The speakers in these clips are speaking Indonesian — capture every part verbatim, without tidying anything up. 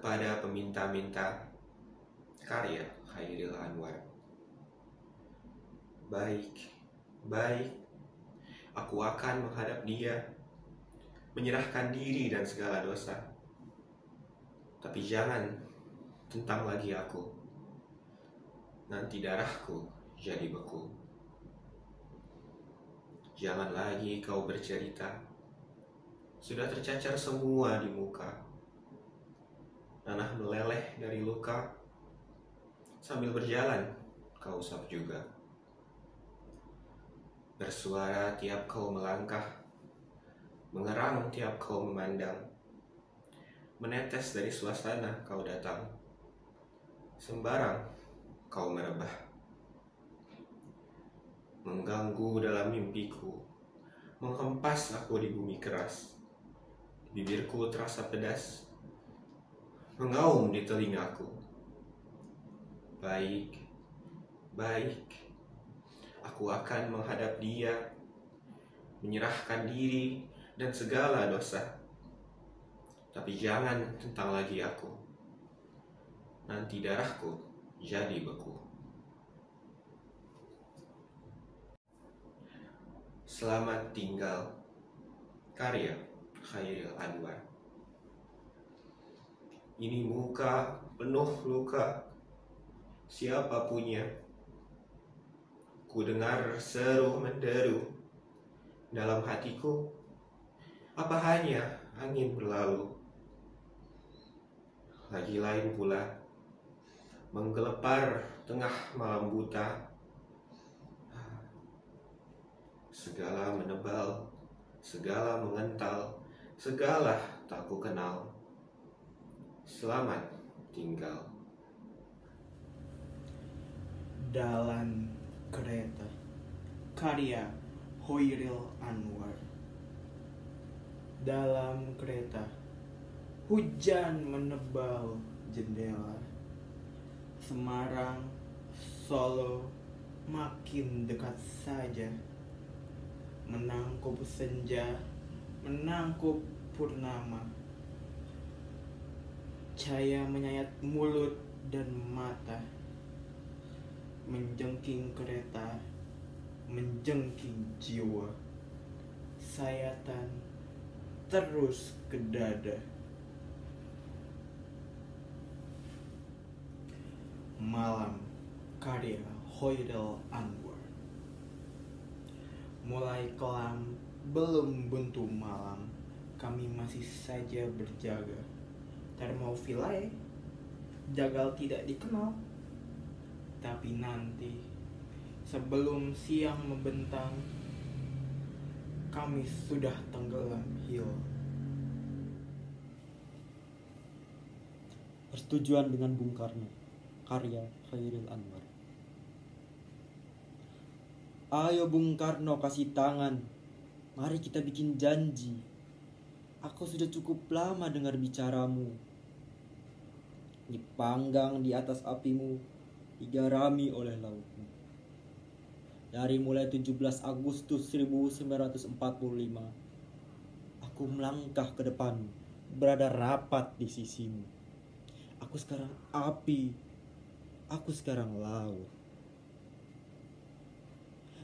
kepada peminta-minta karya Chairil Anwar. Baik, baik, aku akan menghadap dia, menyerahkan diri dan segala dosa. Tapi jangan tentang lagi aku, nanti darahku jadi beku. Jangan lagi kau bercerita, sudah tercacar semua di muka. Nanah meleleh dari luka, sambil berjalan kau usap juga. Bersuara tiap kau melangkah, mengerang tiap kau memandang. Menetes dari suasana kau datang, sembarang kau merebah. Mengganggu dalam mimpiku, menghempas aku di bumi keras. Bibirku terasa pedas, menggaum di telingaku. Baik, baik, aku akan menghadap dia, menyerahkan diri dan segala dosa. Tapi jangan tentang lagi aku, nanti darahku jadi beku. Selamat tinggal, karya Chairil Anwar. Ini muka penuh luka, siapa punya? Ku dengar seru menderu dalam hatiku, apa hanya angin berlalu? Lagi lain pula, menggelepar tengah malam buta. Segala menebal, segala mengental, segala tak ku kenal. Selamat tinggal. Dalam kereta, karya Chairil Anwar. Dalam kereta, hujan menebal jendela. Semarang, Solo, makin dekat saja. Menangkup senja, menangkup purnama. Cahaya menyayat mulut dan mata, menjengking kereta, menjengking jiwa. Sayatan terus ke dada. Malam, karya Chairil Anwar. Mulai kelam, belum buntu malam, kami masih saja berjaga. Termofilae, jagal tidak dikenal. Tapi nanti, sebelum siang membentang, kami sudah tenggelam hilang. Persetujuan dengan Bung Karno, karya Chairil Anwar. Ayo Bung Karno, kasih tangan, mari kita bikin janji. Aku sudah cukup lama dengar bicaramu, dipanggang di atas apimu, digarami oleh lautmu. Dari mulai tujuh belas Agustus seribu sembilan ratus empat puluh lima, aku melangkah ke depan, berada rapat di sisimu. Aku sekarang api, aku sekarang laut.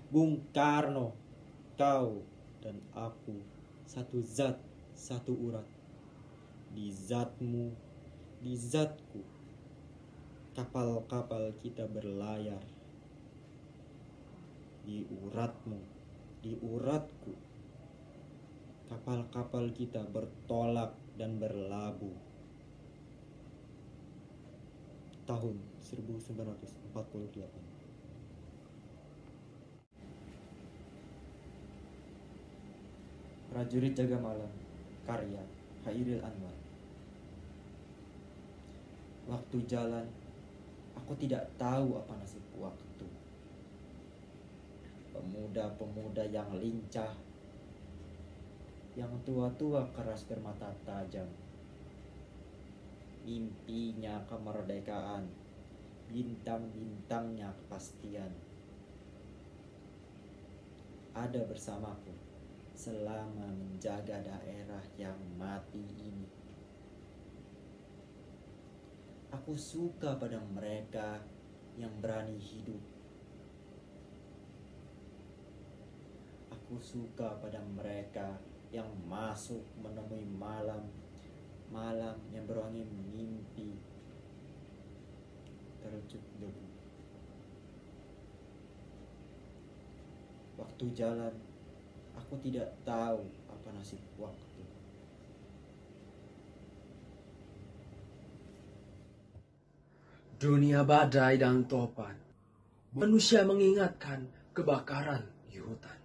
Bung Karno, kau dan aku, satu zat, satu urat. Di zatmu, di zatku, kapal-kapal kita berlayar. Di uratmu, di uratku, kapal-kapal kita bertolak dan berlabuh. Tahun seribu sembilan ratus empat puluh delapan. Prajurit Jaga Malam, karya Chairil Anwar. Waktu jalan, aku tidak tahu apa nasib waktu. Pemuda-pemuda yang lincah, yang tua-tua keras bermata tajam. Mimpinya kemerdekaan, bintang-bintangnya kepastian. Ada bersamaku selama menjaga daerah yang mati ini. Aku suka pada mereka yang berani hidup. Aku suka pada mereka yang masuk menemui malam, malam yang berangin mimpi terucap debu. Waktu jalan, aku tidak tahu apa nasib waktu. Dunia badai dan topan, manusia mengingatkan kebakaran di hutan.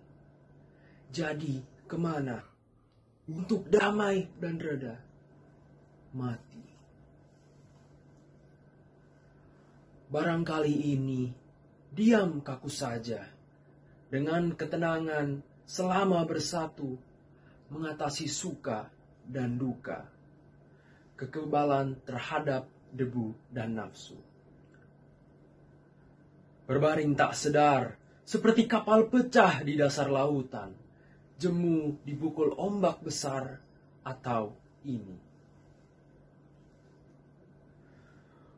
Jadi kemana untuk damai dan reda? Mati. Barangkali ini diam kaku saja, dengan ketenangan selama bersatu, mengatasi suka dan duka, kekebalan terhadap debu dan nafsu. Berbaring tak sedar, seperti kapal pecah di dasar lautan, jemu dibukul ombak besar atau ini.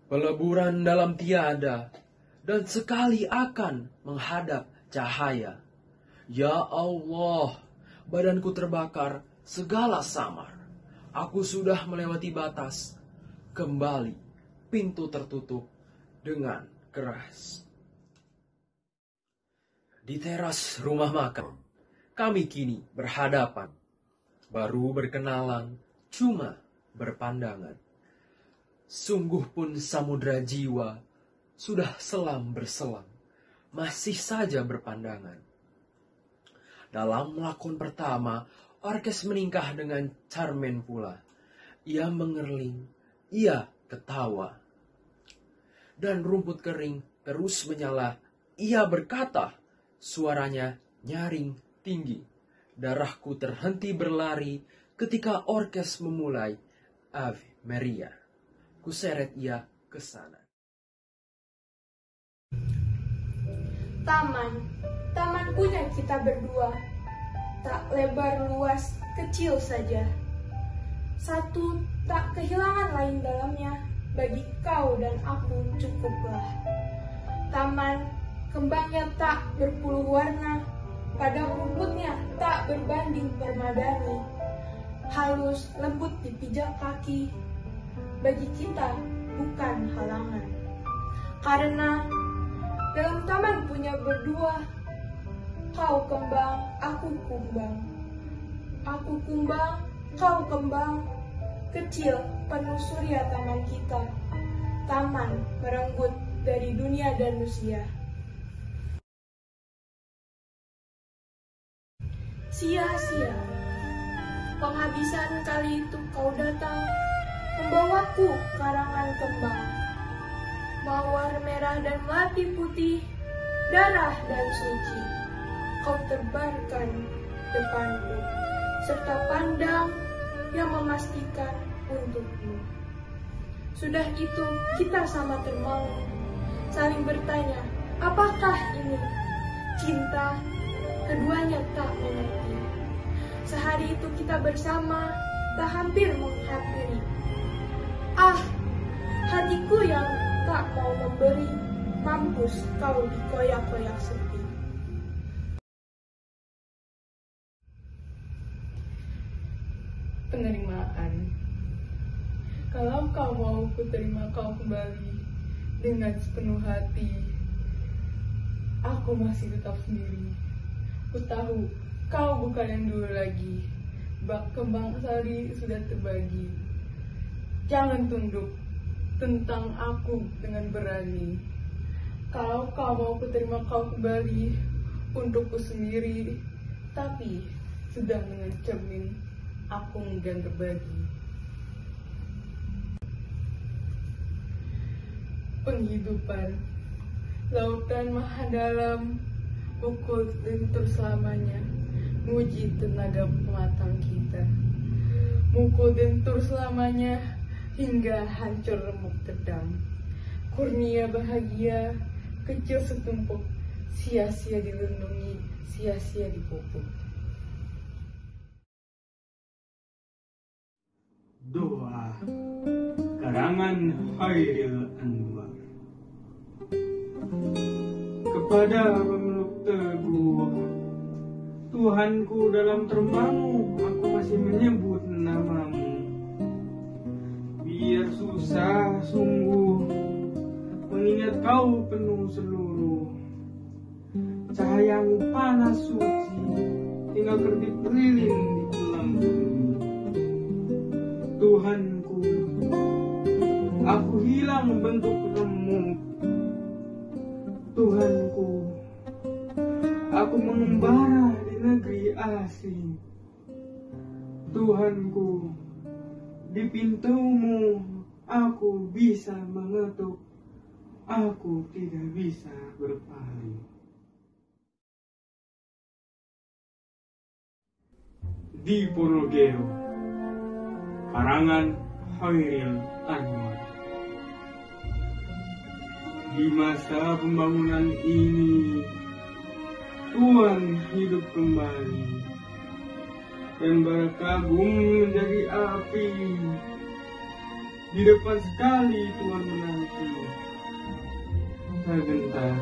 Peleburan dalam tiada, dan sekali akan menghadap cahaya. Ya Allah, badanku terbakar, segala samar. Aku sudah melewati batas, kembali pintu tertutup dengan keras. Di teras rumah makan, kami kini berhadapan. Baru berkenalan, cuma berpandangan. Sungguh pun samudra jiwa, sudah selam berselam, masih saja berpandangan. Dalam lakon pertama, orkes meningkah dengan Carmen pula. Ia mengerling, ia ketawa, dan rumput kering terus menyala. Ia berkata, suaranya nyaring tinggi. Darahku terhenti berlari ketika orkes memulai Ave Maria. Kuseret ia ke sana. Taman, taman punya kita berdua. Tak lebar luas, kecil saja. Satu tak kehilangan lain dalamnya, bagi kau dan aku cukuplah. Taman, kembangnya tak berpuluh warna, padang rumputnya tak berbanding permadani. Halus lembut di pijak kaki, bagi kita bukan halangan. Karena dalam taman punya berdua, kau kembang, aku kumbang. Aku kumbang, kau kembang, kecil penuh surya taman kita. Taman merenggut dari dunia dan usia. Sia-sia, penghabisan kali itu kau datang, membawaku karangan kembang. Mawar merah dan melati putih, darah dan suci, kau tebarkan depanku, serta pandang yang memastikan untukmu. Sudah itu kita sama termangu, saling bertanya, apakah ini cinta? Keduanya tak mengerti. Sehari itu kita bersama, tak hampir menghampiri. Ah, hatiku yang tak mau memberi, mampus kau dikoyak-koyak sepi. Penerimaan. Kalau kau mau ku terima kau kembali dengan sepenuh hati, aku masih tetap sendiri. Ku tahu kau bukan yang dulu lagi. Bak kembang sari sudah terbagi. Jangan tunduk, tentang aku dengan berani. Kalau kau mau ku terima kau kembali untukku sendiri, tapi sudah dengan cermin aku enggan berbagi. Penghidupan, lautan maha dalam, pukul lentur selamanya, muji tenaga pematang kita. Mukul lentur selamanya, hingga hancur remuk terdam. Kurnia bahagia, kecil setumpuk, sia-sia dilindungi, sia-sia dipupuk. Doa, karangan Chairil Anwar. Kepada pemeluk teguh Tuhanku dalam termamu, aku masih menyebut namamu. Biar susah sungguh mengingat kau penuh seluruh. Cahayamu panas suci tinggal kerdip lilin di pulang bumi. Tuhanku, aku hilang bentuk remuk. Tuhanku, aku mengembara di negeri asing. Tuhanku, di pintumu aku bisa mengetuk, aku tidak bisa berpaling. Di Porogeo, karangan Chairil Anwar. Di masa pembangunan ini, Tuhan hidup kembali, dan berkabung menjadi api. Di depan sekali Tuhan menanti. Segentar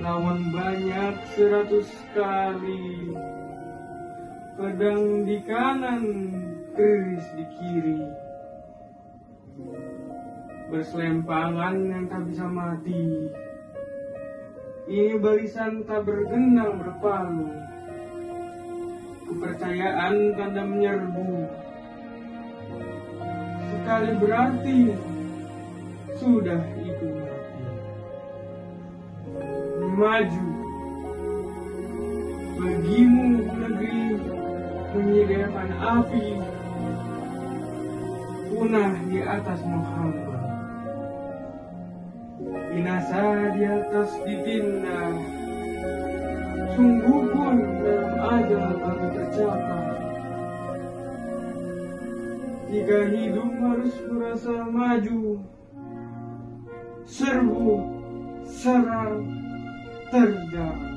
lawan banyak seratus kali. Pedang di kanan, keris di kiri. Berselempangan yang tak bisa mati. Ini barisan tak bergenang berpalu. Kepercayaan tanda menyerbu. Sekali berarti sudah itu mati. Maju. Bagimu negeri menyediakan api. Punah di atas Muhammad. Binasa di atas ditindas, sungguh pun dalam ajal kami tercapai. Jika hidup harus merasa maju, serbu, serang, terjang.